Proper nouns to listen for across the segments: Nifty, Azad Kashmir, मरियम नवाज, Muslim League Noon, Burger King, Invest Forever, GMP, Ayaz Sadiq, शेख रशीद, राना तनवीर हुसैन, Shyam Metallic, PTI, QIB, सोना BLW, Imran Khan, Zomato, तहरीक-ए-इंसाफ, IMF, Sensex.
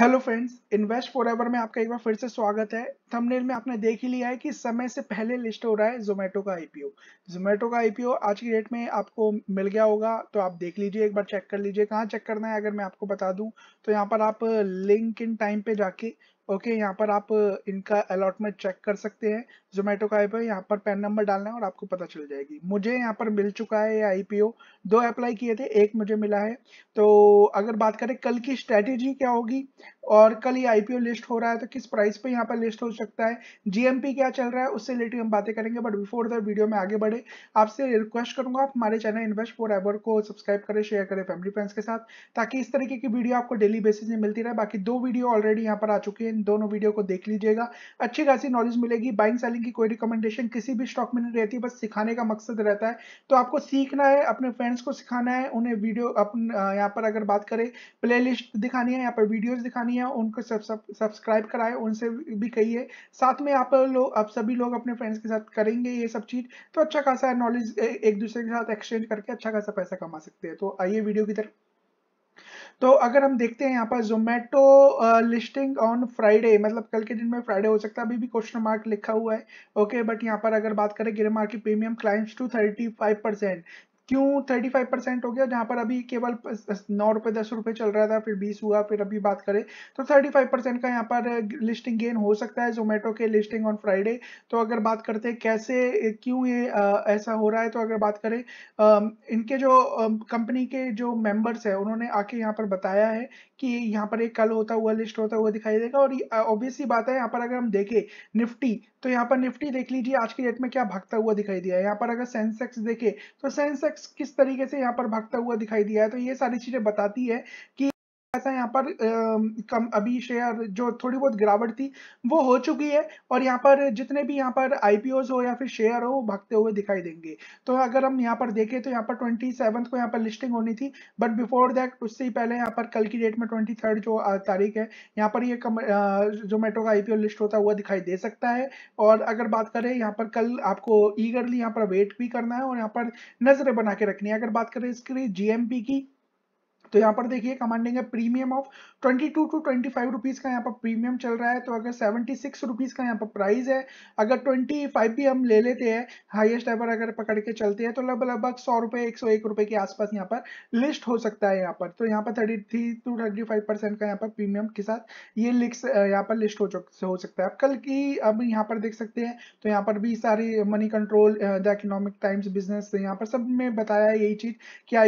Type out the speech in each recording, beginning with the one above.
Hello friends, invest forever में आपका एक बार फिर से स्वागत है। थंबनेल में आपने देख ही लिया है कि समय से पहले लिस्ट हो रहा है जोमेटो का आईपीओ आज की डेट में आपको मिल गया होगा, तो आप देख लीजिए, एक बार चेक कर लीजिए। कहाँ चेक करना है अगर मैं आपको बता दूं तो यहाँ पर आप लिंक इन टाइम पे जाके यहाँ पर आप इनका अलॉटमेंट चेक कर सकते हैं। जोमेटो का आईपीओ यहाँ पर पैन नंबर डालना है और आपको पता चल जाएगी। मुझे यहाँ पर मिल चुका है ये आईपीओ, 2 अप्लाई किए थे, 1 मुझे मिला है। तो अगर बात करें कल की स्ट्रेटेजी क्या होगी और कल ये आईपीओ लिस्ट हो रहा है तो किस प्राइस पे यहाँ पर लिस्ट हो सकता है, जीएमपी क्या चल रहा है, उससे रिलेटेड हम बातें करेंगे। बट बिफोर दैट वीडियो में आगे बढ़े, आपसे रिक्वेस्ट करूंगा आप हमारे चैनल इन्वेस्ट फॉरएवर को सब्सक्राइब करें, शेयर करें फैमिली फ्रेंड्स के साथ, ताकि इस तरीके की वीडियो आपको डेली बेसिस में मिलती रहे। बाकी 2 वीडियो ऑलरेडी यहाँ पर आ चुके हैं, इन दोनों वीडियो को देख लीजिएगा, अच्छी खासी नॉलेज मिलेगी। बाइंग सेलिंग की कोई रिकमेंडेशन किसी भी स्टॉक में नहीं रहती, बस सिखाने का मकसद रहता है। तो आपको सीखना है, अपने फ्रेंड्स को सिखाना है, उन्हें वीडियो अपन यहाँ पर अगर बात करें प्ले लिस्ट दिखानी है, यहाँ पर वीडियोज दिखानी है, उनको सब्सक्राइब कराएं, उनसे भी कहिए। साथ में आप लोग, आप सभी लोग अपने फ्रेंड्स के साथ करेंगे ये सब चीज तो अच्छा खासा नॉलेज एक दूसरे के साथ एक्सचेंज करके अच्छा खासा पैसा कमा सकते हैं। तो आइए वीडियो की तरफ। तो अगर हम देखते हैं यहाँ पर जोमेटो लिस्टिंग ऑन फ्राइडे, मतलब कल के दिन में फ्राइडे हो सकता है, अभी भी क्वेश्चन मार्क लिखा हुआ है। बट यहाँ पर अगर बात करें grey market premium climbs to 35%। क्यों 35% हो गया, जहां पर अभी केवल 9 रुपए 10 रुपए चल रहा था, फिर 20 हुआ, फिर अभी बात करें तो 35% का यहाँ पर लिस्टिंग गेन हो सकता है जोमेटो के लिस्टिंग ऑन फ्राइडे। तो अगर बात करते हैं कैसे, क्यों ये ऐसा हो रहा है, तो अगर बात करें इनके जो कंपनी के जो मेंबर्स है उन्होंने आके यहाँ पर बताया है कि यहाँ पर एक कल होता हुआ लिस्ट होता हुआ दिखाई देगा। और ऑब्वियसली बात है, यहाँ पर अगर हम देखें निफ्टी, तो यहाँ पर निफ्टी देख लीजिए आज की डेट में क्या भागता हुआ दिखाई दिया है। यहाँ पर अगर सेंसेक्स देखें तो सेंसेक्स किस तरीके से यहाँ पर भागता हुआ दिखाई दिया है। तो ये सारी चीजें बताती है कि ऐसा यहाँ पर कम अभी शेयर जो थोड़ी बहुत गिरावट थी वो हो चुकी है, और यहाँ पर जितने भी यहाँ पर आईपीओज हो या फिर शेयर हो वो भागते हुए दिखाई देंगे। तो अगर हम यहाँ पर देखें तो यहाँ पर 27 को यहाँ पर लिस्टिंग होनी थी, बट बिफोर दैट उससे ही पहले यहाँ पर कल की डेट में 23 जो तारीख है यहाँ पर ये जोमेटो का आईपीओ लिस्ट होता हुआ दिखाई दे सकता है। और अगर बात करें यहाँ पर कल आपको ईगरली यहाँ पर वेट भी करना है और यहाँ पर नजरें बना के रखनी है। अगर बात करें इसके जीएमपी की, तो यहाँ पर देखिए कमांडिंग है प्रीमियम ऑफ 22 to 25 रुपीज का यहाँ पर प्रीमियम चल रहा है। तो अगर 76 रुपीज का यहाँ पर प्राइस है, अगर 25 भी हम ले लेते हैं हाईएस्ट एवर अगर पकड़ के चलते हैं, तो लगभग 100 रुपए 101 रुपए के आसपास यहाँ पर लिस्ट हो सकता है यहाँ पर। तो यहाँ पर 33 to 35% का यहाँ पर प्रीमियम के साथ ये यहाँ पर लिस्ट हो सकता है। अब कल की अब यहाँ पर देख सकते हैं तो यहाँ पर भी सारी money control, the economic times, business, यहाँ पर सब में बताया यही चीज कि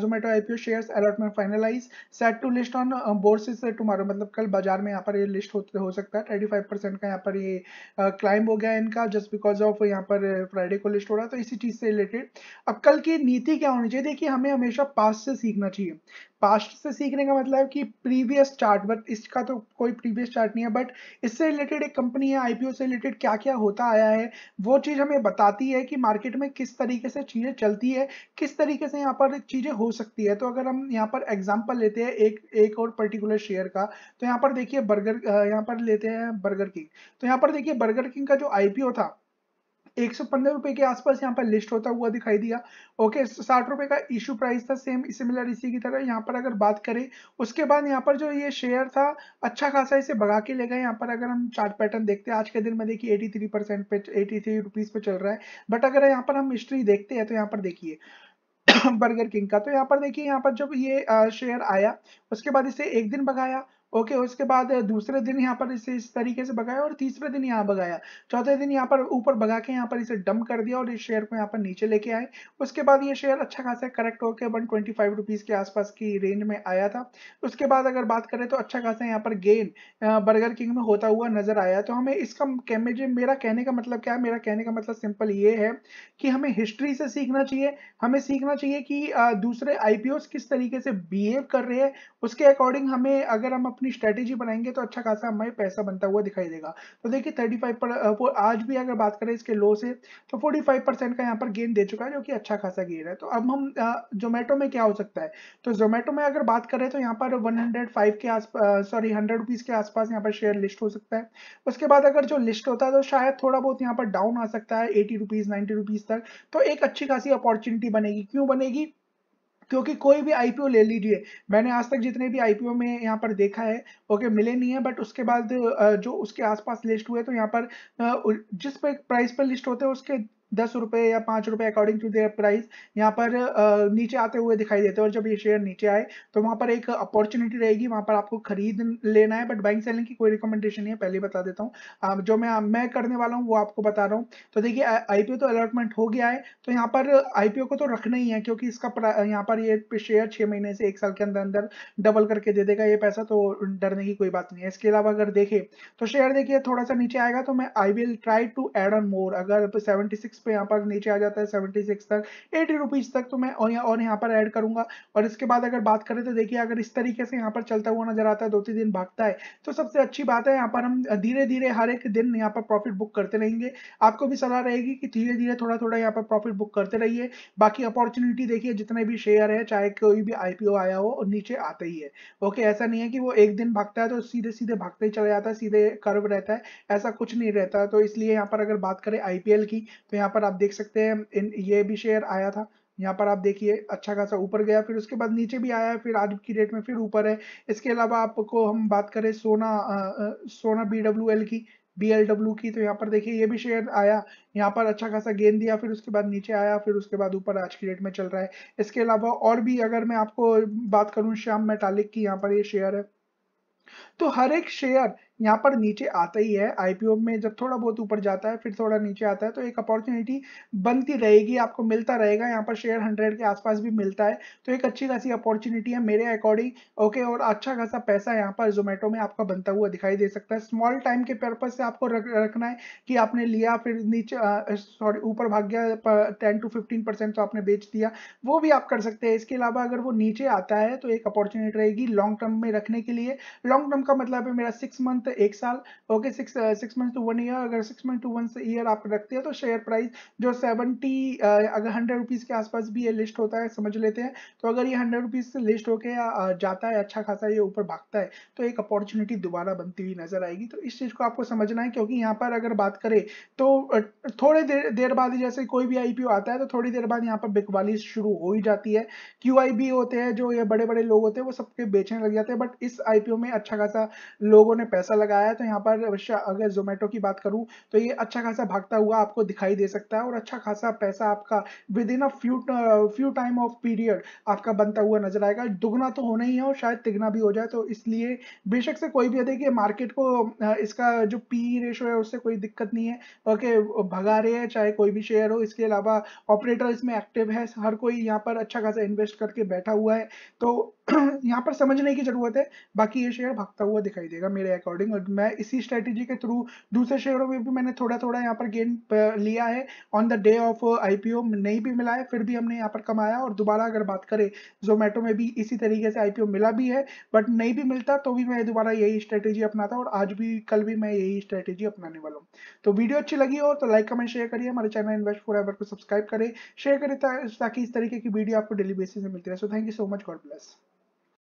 Zomato IPO shares allotment finalise set to list on bourses tomorrow, मतलब कल बाजार में यहाँ पर ये लिस्ट हो सकता है। 35% का यहाँ पर ये क्लाइंब हो गया इनका, जस्ट बिकॉज ऑफ यहाँ पर फ्राइडे को लिस्ट हो रहा है। तो इसी चीज से रिलेटेड अब कल की नीति क्या होनी चाहिए, देखिए हमें हमेशा पास्ट से सीखना चाहिए। पास्ट से सीखने का मतलब कि प्रीवियस चार्ट, बट इसका तो कोई प्रीवियस चार्ट नहीं है, बट इससे रिलेटेड एक कंपनी है, आईपीओ से रिलेटेड क्या क्या होता आया है वो चीज़ हमें बताती है कि मार्केट में किस तरीके से चीज़ें चलती है, किस तरीके से यहाँ पर चीज़ें हो सकती है। तो अगर हम यहाँ पर एग्जाम्पल लेते हैं एक और पर्टिकुलर शेयर का, तो यहाँ पर देखिए यहाँ पर लेते हैं बर्गर किंग। तो यहाँ पर देखिए बर्गर किंग का जो आईपीओ था 115 रुपए के आसपास यहाँ पर लिस्ट होता हुआ दिखाई दिया। 60 रुपए का इशू प्राइस था, सेम सिमिलर इसी की तरह। यहाँ पर अगर बात करें उसके बाद यहाँ पर जो ये शेयर था अच्छा खासा इसे भगा के ले गए। यहाँ पर अगर हम चार्ट पैटर्न देखते हैं आज के दिन में, देखिए 83% पे 83 रुपीज पे चल रहा है। बट अगर यहाँ पर हम हिस्ट्री देखते हैं तो यहाँ पर देखिए बर्गर किंग का, तो यहाँ पर देखिए यहाँ पर जब ये शेयर आया उसके बाद इसे एक दिन भगाया, उसके बाद दूसरे दिन यहाँ पर इसे इस तरीके से भगाया, और तीसरे दिन यहाँ भगाया, चौथे दिन यहाँ पर ऊपर भगा के यहाँ पर इसे डंप कर दिया और इस शेयर को यहाँ पर नीचे लेके आए। उसके बाद ये शेयर अच्छा खासा करेक्ट होकर 125 रुपीज के आसपास की रेंज में आया था। उसके बाद अगर बात करें तो अच्छा खासा यहाँ पर गेन बर्गर किंग में होता हुआ नजर आया। तो हमें इसका, मेरा कहने का मतलब क्या है, मेरा कहने का मतलब सिंपल ये है कि हमें हिस्ट्री से सीखना चाहिए। हमें सीखना चाहिए कि दूसरे आईपीओस किस तरीके से बिहेव कर रहे हैं, उसके अकॉर्डिंग हमें अगर हम अपनी स्ट्रेटेजी बनाएंगे तो अच्छा खासा हमें पैसा बनता हुआ दिखाई देगा। तो देखिए 35 पर आज भी अगर बात करें इसके लो से तो 45% का यहाँ पर गेन दे चुका है, जो कि अच्छा खासा गेन है। तो अब हम जोमेटो में क्या हो सकता है, तो जोमेटो में अगर बात करें तो यहाँ पर 105 के आसपास, सॉरी 100 रुपीज के आसपास यहाँ पर शेयर लिस्ट हो सकता है। उसके बाद अगर जो लिस्ट होता है तो शायद थोड़ा बहुत यहाँ पर डाउन आ सकता है 80 रुपीज 90 रुपीज तक। तो एक अच्छी खासी अपॉर्चुनिटी बनेगी। क्यों बनेगी, क्योंकि कोई भी आईपीओ ले लीजिए, मैंने आज तक जितने भी आईपीओ में यहाँ पर देखा है ओके मिले नहीं है, बट उसके बाद जो उसके आसपास लिस्ट हुए तो यहाँ पर जिस पे प्राइस पर लिस्ट होते हैं उसके 10 रुपए या 5 रुपए अकॉर्डिंग टू देयर प्राइस यहाँ पर नीचे आते हुए दिखाई देते हैं। और जब ये शेयर नीचे आए तो वहाँ पर एक अपॉर्चुनिटी रहेगी, वहाँ पर आपको खरीद लेना है, बट बाइंग सेलिंग की कोई रिकमेंडेशन नहीं है, पहले बता देता हूँ। जो मैं करने वाला हूँ वो आपको बता रहा हूँ। तो देखिए आईपीओ तो अलॉटमेंट हो गया है, तो यहाँ पर आईपीओ को तो रखना ही है क्योंकि इसका यहाँ पर ये शेयर 6 महीने से 1 साल के अंदर अंदर डबल करके दे देगा ये पैसा, तो डरने की कोई बात नहीं है। इसके अलावा अगर देखें तो शेयर देखिए थोड़ा सा नीचे आएगा तो मैं I will try to add on more. अगर 76 पे यहाँ पर नीचे आ जाता है 76 तक 80 रुपीज तक तो मैं और यहाँ पर ऐड करूंगा। और इसके बाद अगर बात करें तो देखिए अगर इस तरीके से यहाँ पर चलता हुआ नजर आता है, 2-3 दिन भागता है तो सबसे अच्छी बात है। यहाँ पर हम धीरे धीरे हर एक दिन यहाँ पर प्रॉफिट बुक करते रहेंगे। आपको भी सलाह रहेगी कि धीरे धीरे थोड़ा थोड़ा यहाँ पर प्रॉफिट बुक करते रहिए। बाकी अपॉर्चुनिटी देखिए जितने भी शेयर है चाहे कोई भी आईपीओ आया हो नीचे आता ही है ओके, ऐसा नहीं है कि वो एक दिन भागता है तो सीधे सीधे भागता ही चला जाता है, सीधे कर्व रहता है, ऐसा कुछ नहीं रहता। तो इसलिए यहाँ पर अगर बात करें आईपीएल की तो यहाँ पर आप देख सकते हैं ये भी शेयर आया था, यहाँ पर आप देखिए अच्छा खासा ऊपर गया, फिर उसके बाद नीचे भी आया है, फिर आज की डेट में फिर ऊपर है। इसके अलावा आपको हम बात करें सोना BLW की तो यहाँ पर देखिए ये भी शेयर आया, यहाँ पर अच्छा खासा गेन दिया, फिर उसके बाद नीचे आया, फिर उसके बाद ऊपर आज की डेट में चल रहा है। इसके अलावा और भी अगर मैं आपको बात करूँ श्याम मेटालिक की, यहाँ पर ये शेयर है तो हर एक शेयर यहाँ पर नीचे आता ही है। आईपीओ में जब थोड़ा बहुत ऊपर जाता है फिर थोड़ा नीचे आता है तो एक अपॉर्चुनिटी बनती रहेगी, आपको मिलता रहेगा। यहाँ पर शेयर 100 के आसपास भी मिलता है तो एक अच्छी खासी अपॉर्चुनिटी है मेरे अकॉर्डिंग ओके। और अच्छा खासा पैसा यहाँ पर Zomato में आपका बनता हुआ दिखाई दे सकता है। स्मॉल टाइम के पर्पज से आपको रखना है कि आपने लिया फिर नीचे सॉरी ऊपर भाग गया 10-15% तो आपने बेच दिया, वो भी आप कर सकते हैं। इसके अलावा अगर वो नीचे आता है तो एक अपॉर्चुनिटी रहेगी लॉन्ग टर्म में रखने के लिए। लॉन्ग टर्म का मतलब है मेरा 6 मंथ 1 साल ओके, 6 मंथ टू 1 ईयर। अगर 6 मंथ टू 1 ईयर आप रखते हैं तो शेयर प्राइस जो 70 अगर 100 रुपीज के आसपास भी ये लिस्ट होता है समझ लेते हैं, तो अगर ये 100 रुपीज से लिस्ट होके जाता है अच्छा खासा ये ऊपर भागता है तो एक अपॉर्चुनिटी दोबारा बनती हुई नजर आएगी। तो इस चीज को आपको समझना है क्योंकि यहाँ पर अगर बात करें तो थोड़े देर बाद जैसे कोई भी आईपीओ आता है तो थोड़ी देर बाद यहाँ पर बिकवाली शुरू हो ही जाती है। QIB होते हैं जो ये बड़े बड़े लोग होते हैं वो सबके बेचने लग जाते हैं, बट इस आईपीओ में अच्छा खासा लोगों ने पैसा लगाया है। तो यहाँ पर अगर Zomato की बात करूं तो ये अच्छा खासा भागता हुआ आपको दिखाई दे सकता है और अच्छा खासा पैसा आपका within a few time of period आपका बनता हुआ नजर आएगा। दुगना तो होना ही है और शायद तिगना भी हो जाए, तो इसलिए बेशक से कोई भी देखिए मार्केट को इसका जो पी रेशो है उससे कोई दिक्कत नहीं है ओके, भगा रहे हैं चाहे कोई भी शेयर हो। इसके अलावा ऑपरेटर इसमें एक्टिव है, हर कोई यहाँ पर अच्छा खासा इन्वेस्ट करके बैठा हुआ है, तो यहाँ पर समझने की जरूरत है। बाकी ये शेयर भागता हुआ दिखाई देगा मेरे अकॉर्डिंग, और मैं इसी स्ट्रेटेजी के थ्रू दूसरे शेयरों में भी मैंने थोड़ा थोड़ा यहाँ पर गेन लिया है। On the day of IPO नहीं भी मिला है फिर भी हमने यहाँ पर कमाया। और दोबारा अगर बात करें Zomato में भी इसी तरीके से आईपीओ मिला भी है, बट नहीं भी मिलता तो भी मैं दोबारा यही स्ट्रेटेजी अपनाता और आज भी कल भी मैं यही स्ट्रेटेजी अपनाने वाला हूँ। तो वीडियो अच्छी लगी हो तो लाइक कमेंट शेयर करिए, हमारे चैनल इन्वेस्ट फॉरएवर को सब्सक्राइब करें, शेयर करें ताकि इस तरीके की वीडियो आपको डेली बेसिस में मिलती रहे। So thank you so much, God bless.